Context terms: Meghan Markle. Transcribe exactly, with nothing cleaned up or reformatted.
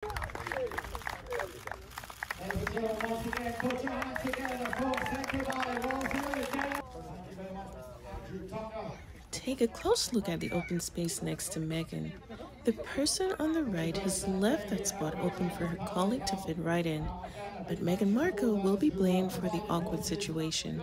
Once again, put your hands together for Sanctify. Take a close look at the open space next to Meghan. The person on the right has left that spot open for her colleague to fit right in, but Meghan Markle will be blamed for the awkward situation.